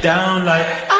Down like